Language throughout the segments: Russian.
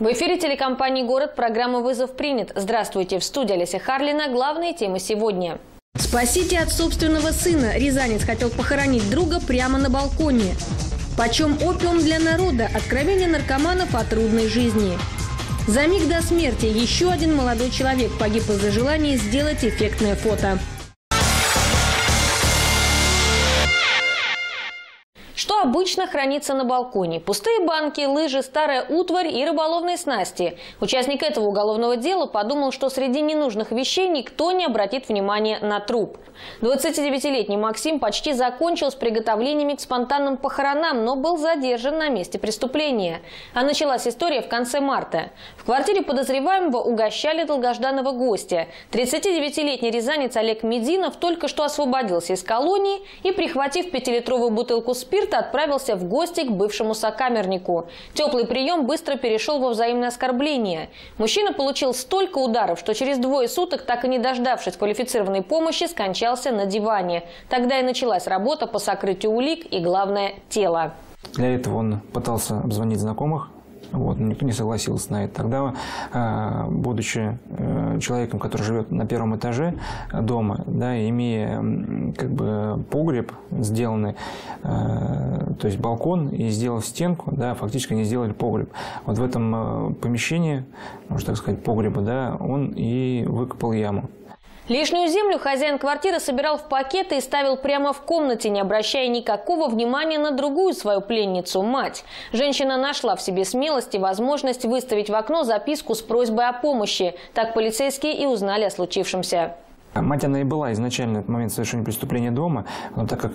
В эфире телекомпании «Город» программа «Вызов принят». Здравствуйте. В студии Олеся Харлина. Главные темы сегодня. Спасите от собственного сына. Рязанец хотел похоронить друга прямо на балконе. Почем опиум для народа? Откровение наркоманов о трудной жизни. За миг до смерти еще один молодой человек погиб из-за желания сделать эффектное фото. Что обычно хранится на балконе? Пустые банки, лыжи, старая утварь и рыболовные снасти. Участник этого уголовного дела подумал, что среди ненужных вещей никто не обратит внимания на труп. 29-летний Максим почти закончил с приготовлениями к спонтанным похоронам, но был задержан на месте преступления. А началась история в конце марта. В квартире подозреваемого угощали долгожданного гостя. 39-летний рязанец Олег Мединов только что освободился из колонии и, прихватив 5-литровую бутылку спирта, отправился в гости к бывшему сокамернику. Теплый прием быстро перешел во взаимное оскорбление. Мужчина получил столько ударов, что через 2 суток, так и не дождавшись квалифицированной помощи, скончался на диване. Тогда и началась работа по сокрытию улик и, главное, тела. Для этого он пытался обзвонить знакомых. Вот, никто не согласился на это. Тогда, будучи человеком, который живет на 1-м этаже дома, да, имея как бы погреб сделанный, то есть балкон, и сделав стенку, да, фактически они сделали погреб. Вот в этом помещении, можно так сказать, погреба, да, он и выкопал яму. Лишнюю землю хозяин квартиры собирал в пакеты и ставил прямо в комнате, не обращая никакого внимания на другую свою пленницу – мать. Женщина нашла в себе смелость и возможность выставить в окно записку с просьбой о помощи. Так полицейские и узнали о случившемся. Мать, она и была изначально в этот момент совершения преступления дома, но так как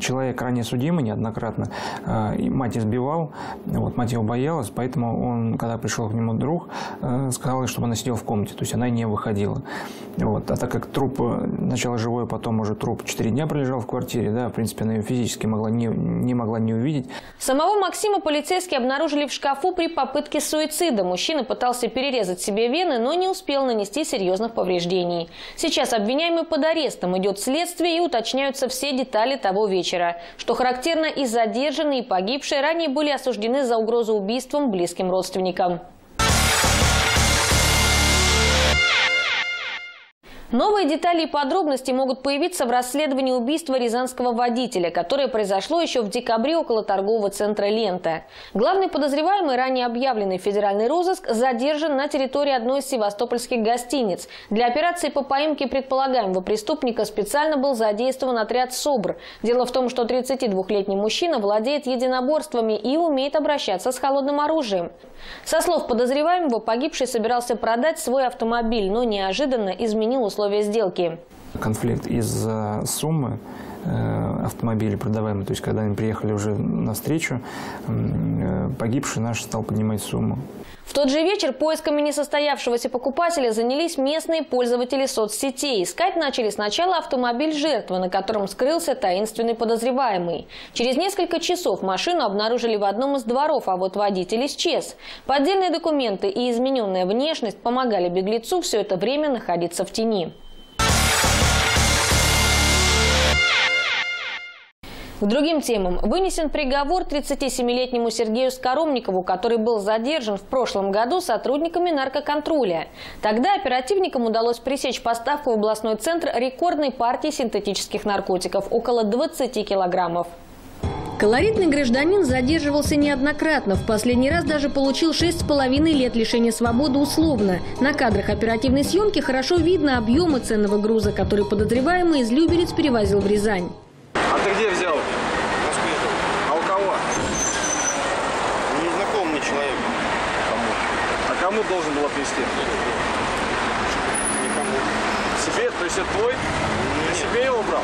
человек ранее судимый неоднократно, мать избивал, вот, мать его боялась, поэтому он, когда пришел к нему друг, сказал, чтобы она сидела в комнате, то есть она не выходила. Вот. А так как труп, сначала живой, потом уже труп 4 дня пролежал в квартире, да, в принципе, она ее физически могла не увидеть. Самого Максима полицейские обнаружили в шкафу при попытке суицида. Мужчина пытался перерезать себе вены, но не успел нанести серьезных повреждений. Сейчас обвиняемый под арестом, идет следствие и уточняются все детали того вечера. Что характерно, и задержанные, и погибшие ранее были осуждены за угрозу убийством близким родственникам. Новые детали и подробности могут появиться в расследовании убийства рязанского водителя, которое произошло еще в декабре около торгового центра «Лента». Главный подозреваемый, ранее объявленный в федеральный розыск, задержан на территории одной из севастопольских гостиниц. Для операции по поимке предполагаемого преступника специально был задействован отряд СОБР. Дело в том, что 32-летний мужчина владеет единоборствами и умеет обращаться с холодным оружием. Со слов подозреваемого, погибший собирался продать свой автомобиль, но неожиданно изменил условия сделки. Конфликт из-за суммы автомобиля продаваемого, то есть когда они приехали уже навстречу, погибший наш стал поднимать сумму. В тот же вечер поисками несостоявшегося покупателя занялись местные пользователи соцсетей. Искать начали сначала автомобиль жертвы, на котором скрылся таинственный подозреваемый. Через несколько часов машину обнаружили в одном из дворов, а вот водитель исчез. Поддельные документы и измененная внешность помогали беглецу все это время находиться в тени. К другим темам. Вынесен приговор 37-летнему Сергею Скоромникову, который был задержан в прошлом году сотрудниками наркоконтроля. Тогда оперативникам удалось пресечь поставку в областной центр рекордной партии синтетических наркотиков – около 20 килограммов. Колоритный гражданин задерживался неоднократно. В последний раз даже получил 6,5 лет лишения свободы условно. На кадрах оперативной съемки хорошо видно объемы ценного груза, который подозреваемый из Люберец перевозил в Рязань. А ты где взял? А у кого? Незнакомый человек. А кому должен был отвезти? Никому. Себе? То есть это твой? Нет. Себе его брал?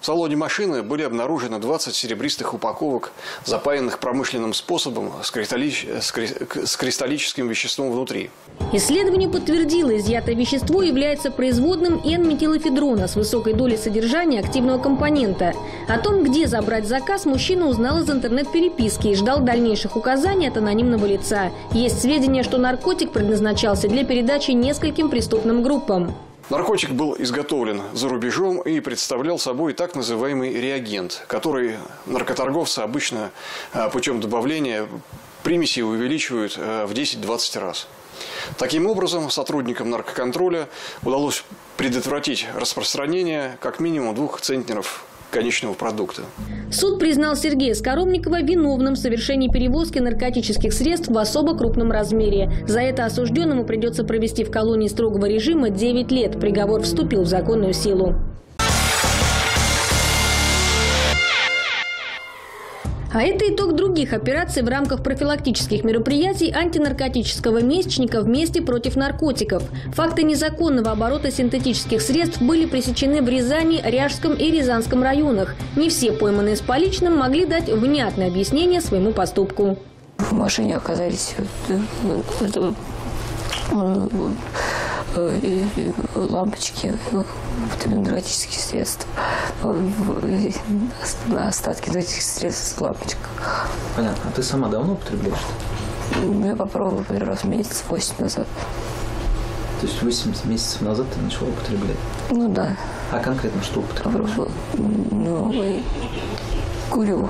В салоне машины были обнаружены 20 серебристых упаковок, запаянных промышленным способом с кристаллическим веществом внутри. Исследование подтвердило, изъятое вещество является производным N-метилофедрона с высокой долей содержания активного компонента. О том, где забрать заказ, мужчина узнал из интернет-переписки и ждал дальнейших указаний от анонимного лица. Есть сведения, что наркотик предназначался для передачи нескольким преступным группам. Наркотик был изготовлен за рубежом и представлял собой так называемый реагент, который наркоторговцы обычно путем добавления примеси увеличивают в 10-20 раз. Таким образом, сотрудникам наркоконтроля удалось предотвратить распространение как минимум 2 центнеров конечного продукта. Суд признал Сергея Скоромникова виновным в совершении перевозки наркотических средств в особо крупном размере. За это осужденному придется провести в колонии строгого режима 9 лет. Приговор вступил в законную силу. А это итог других операций в рамках профилактических мероприятий антинаркотического месячника «Вместе против наркотиков». Факты незаконного оборота синтетических средств были пресечены в Рязани, Ряжском и Рязанском районах. Не все пойманные с поличным могли дать внятное объяснение своему поступку. В машине оказались лампочки, наркотические средства, остатки этих средств в лампочках. Понятно. А ты сама давно употребляешь-то? Я попробовала первый раз месяц 8 назад. То есть 8 месяцев назад ты начала употреблять? Ну да. А конкретно что употребляешь? Ну, курю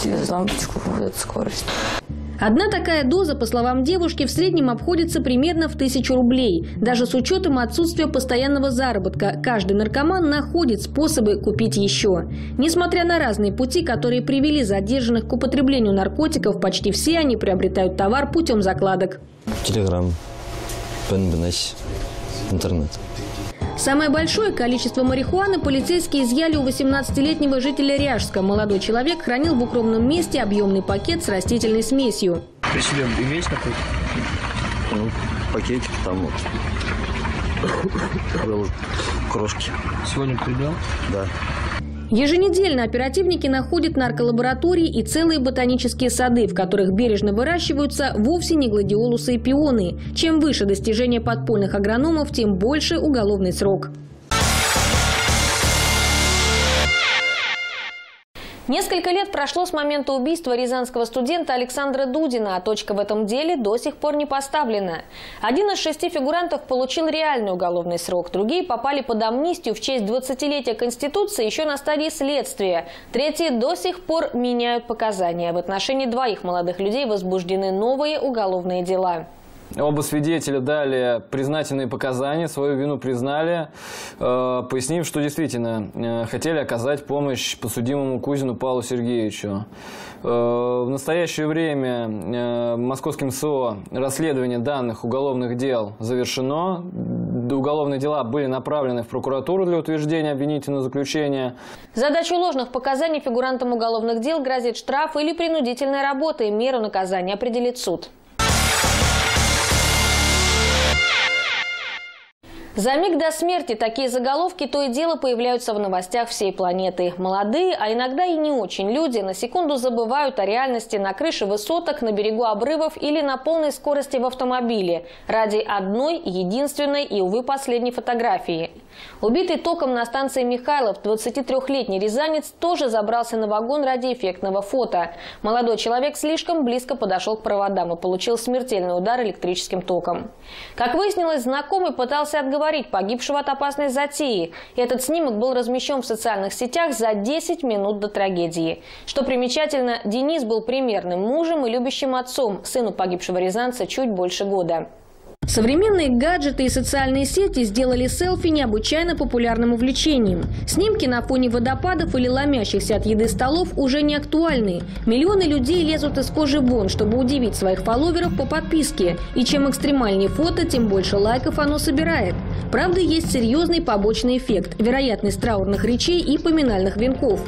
через лампочку, вот эту скорость. Одна такая доза, по словам девушки, в среднем обходится примерно в 1000 рублей. Даже с учетом отсутствия постоянного заработка, каждый наркоман находит способы купить еще. Несмотря на разные пути, которые привели задержанных к употреблению наркотиков, почти все они приобретают товар путем закладок. Телеграм, ПНД, интернет. Самое большое количество марихуаны полицейские изъяли у 18-летнего жителя Ряжска. Молодой человек хранил в укромном месте объемный пакет с растительной смесью. При себе имеешь какой-то? Ну, пакетики там вот. Крошки. Сегодня прибил? Да. Еженедельно оперативники находят нарколаборатории и целые ботанические сады, в которых бережно выращиваются вовсе не гладиолусы и пионы. Чем выше достижения подпольных агрономов, тем больше уголовный срок. Несколько лет прошло с момента убийства рязанского студента Александра Дудина, а точка в этом деле до сих пор не поставлена. Один из 6 фигурантов получил реальный уголовный срок, другие попали под амнистию в честь 20-летия Конституции еще на стадии следствия. Третьи до сих пор меняют показания. В отношении 2 молодых людей возбуждены новые уголовные дела. Оба свидетеля дали признательные показания, свою вину признали, пояснив, что действительно хотели оказать помощь подсудимому Кузину Павлу Сергеевичу. В настоящее время московским СО расследование данных уголовных дел завершено. Уголовные дела были направлены в прокуратуру для утверждения обвинительного заключения. За дачу ложных показаний фигурантам уголовных дел грозит штраф или принудительная работа, и меру наказания определит суд. За миг до смерти такие заголовки то и дело появляются в новостях всей планеты. Молодые, а иногда и не очень люди на секунду забывают о реальности на крыше высоток, на берегу обрывов или на полной скорости в автомобиле ради одной, единственной и, увы, последней фотографии. Убитый током на станции Михайлов 23-летний рязанец тоже забрался на вагон ради эффектного фото. Молодой человек слишком близко подошел к проводам и получил смертельный удар электрическим током. Как выяснилось, знакомый пытался отговорить погибшего от опасной затеи. Этот снимок был размещен в социальных сетях за 10 минут до трагедии. Что примечательно, Денис был примерным мужем и любящим отцом. Сыну погибшего рязанца чуть больше года. Современные гаджеты и социальные сети сделали селфи необычайно популярным увлечением. Снимки на фоне водопадов или ломящихся от еды столов уже не актуальны. Миллионы людей лезут из кожи вон, чтобы удивить своих фолловеров по подписке. И чем экстремальнее фото, тем больше лайков оно собирает. Правда, есть серьезный побочный эффект – вероятность траурных речей и поминальных венков.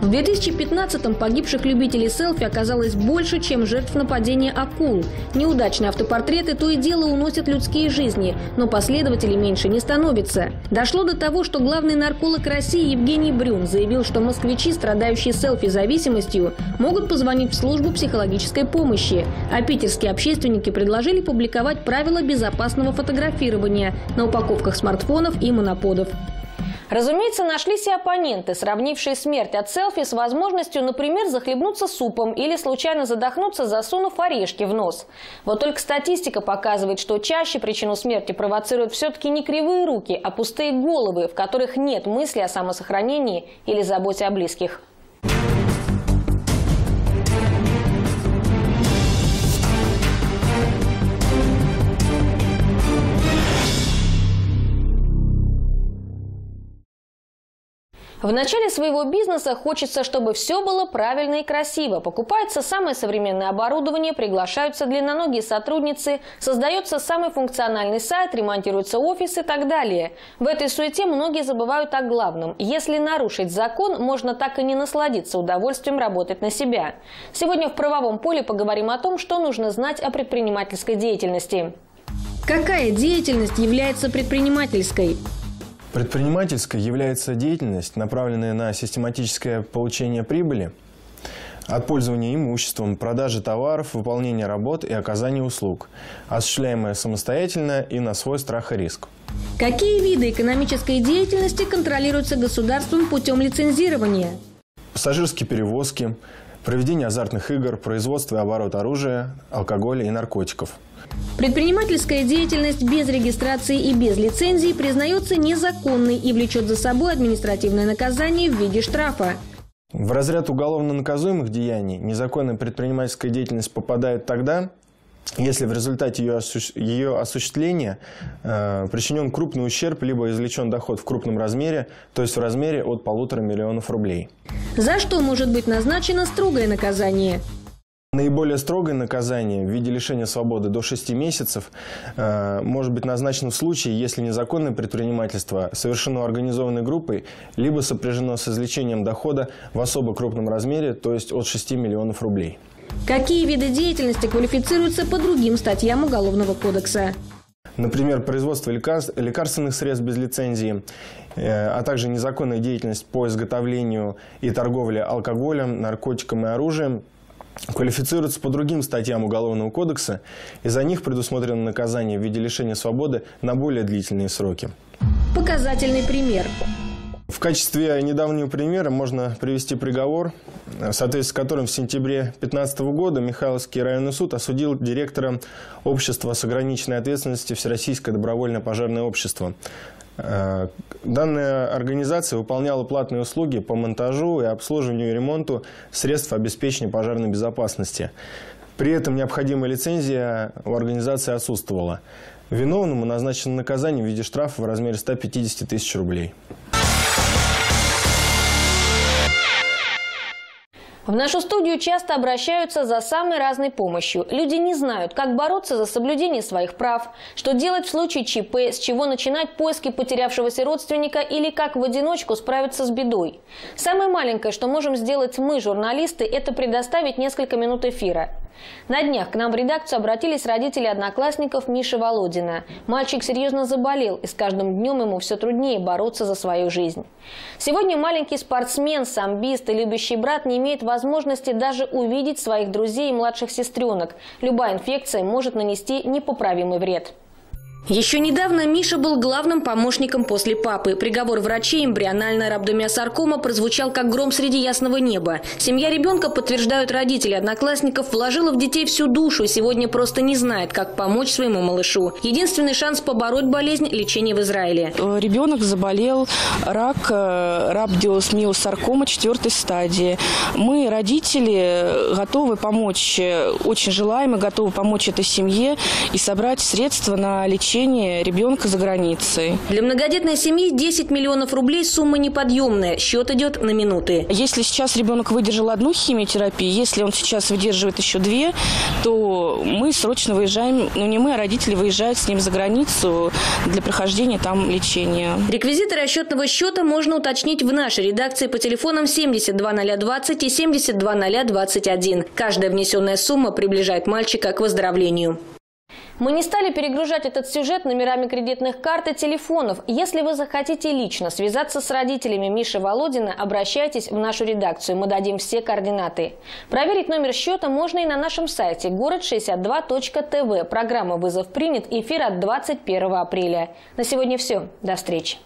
В 2015-м погибших любителей селфи оказалось больше, чем жертв нападения акул. Неудачные автопортреты то и дело уносят людские жизни, но последователей меньше не становится. Дошло до того, что главный нарколог России Евгений Брюн заявил, что москвичи, страдающие селфи-зависимостью, могут позвонить в службу психологической помощи. А питерские общественники предложили публиковать правила безопасного фотографирования на упаковках смартфонов и моноподов. Разумеется, нашлись и оппоненты, сравнившие смерть от селфи с возможностью, например, захлебнуться супом или случайно задохнуться, засунув орешки в нос. Вот только статистика показывает, что чаще причину смерти провоцируют все-таки не кривые руки, а пустые головы, в которых нет мысли о самосохранении или заботе о близких. В начале своего бизнеса хочется, чтобы все было правильно и красиво. Покупается самое современное оборудование, приглашаются длинноногие сотрудницы, создается самый функциональный сайт, ремонтируется офис и так далее. В этой суете многие забывают о главном. Если нарушить закон, можно так и не насладиться удовольствием работать на себя. Сегодня в правовом поле поговорим о том, что нужно знать о предпринимательской деятельности. Какая деятельность является предпринимательской? Предпринимательской является деятельность, направленная на систематическое получение прибыли от пользования имуществом, продажи товаров, выполнения работ и оказания услуг, осуществляемая самостоятельно и на свой страх и риск. Какие виды экономической деятельности контролируются государством путем лицензирования? Пассажирские перевозки, проведение азартных игр, производство и оборот оружия, алкоголя и наркотиков. Предпринимательская деятельность без регистрации и без лицензии признается незаконной и влечет за собой административное наказание в виде штрафа. В разряд уголовно наказуемых деяний незаконная предпринимательская деятельность попадает тогда, если в результате ее осуществления причинен крупный ущерб, либо извлечен доход в крупном размере, то есть в размере от 1,5 миллиона рублей. За что может быть назначено строгое наказание? Наиболее строгое наказание в виде лишения свободы до 6 месяцев может быть назначено в случае, если незаконное предпринимательство совершено организованной группой, либо сопряжено с извлечением дохода в особо крупном размере, то есть от 6 миллионов рублей. Какие виды деятельности квалифицируются по другим статьям Уголовного кодекса? Например, производство лекарственных средств без лицензии, а также незаконная деятельность по изготовлению и торговле алкоголем, наркотиком и оружием квалифицируются по другим статьям Уголовного кодекса, и за них предусмотрено наказание в виде лишения свободы на более длительные сроки. Показательный пример. В качестве недавнего примера можно привести приговор, в соответствии с которым в сентябре 2015 года Михайловский районный суд осудил директора общества с ограниченной ответственностью Всероссийское добровольное пожарное общество. Данная организация выполняла платные услуги по монтажу и обслуживанию и ремонту средств обеспечения пожарной безопасности. При этом необходимая лицензия у организации отсутствовала. Виновному назначено наказание в виде штрафа в размере 150 тысяч рублей. В нашу студию часто обращаются за самой разной помощью. Люди не знают, как бороться за соблюдение своих прав, что делать в случае ЧП, с чего начинать поиски потерявшегося родственника или как в одиночку справиться с бедой. Самое маленькое, что можем сделать мы, журналисты, это предоставить несколько минут эфира. На днях к нам в редакцию обратились родители одноклассников Миши Володина. Мальчик серьезно заболел, и с каждым днем ему все труднее бороться за свою жизнь. Сегодня маленький спортсмен, самбист и любящий брат не имеет возможности даже увидеть своих друзей и младших сестренок. Любая инфекция может нанести непоправимый вред. Еще недавно Миша был главным помощником после папы. Приговор врачей эмбриональная рабдомиосаркома прозвучал как гром среди ясного неба. Семья ребенка, подтверждают родители одноклассников, вложила в детей всю душу и сегодня просто не знает, как помочь своему малышу. Единственный шанс побороть болезнь – лечение в Израиле. Ребенок заболел рак рабдомиосаркома 4-й стадии. Мы, родители, готовы помочь, очень желаем и готовы помочь этой семье и собрать средства на лечение ребенка за границей. Для многодетной семьи 10 миллионов рублей сумма неподъемная. Счет идет на минуты. Если сейчас ребенок выдержал одну химиотерапию, если он сейчас выдерживает еще 2, то мы срочно выезжаем, ну не мы, а родители выезжают с ним за границу для прохождения там лечения. Реквизиты расчетного счета можно уточнить в нашей редакции по телефонам 72020 и 72021. Каждая внесенная сумма приближает мальчика к выздоровлению. Мы не стали перегружать этот сюжет номерами кредитных карт и телефонов. Если вы захотите лично связаться с родителями Миши Володина, обращайтесь в нашу редакцию. Мы дадим все координаты. Проверить номер счета можно и на нашем сайте город62.тв. Программа «Вызов принят». Эфир от 21 апреля. На сегодня все. До встречи.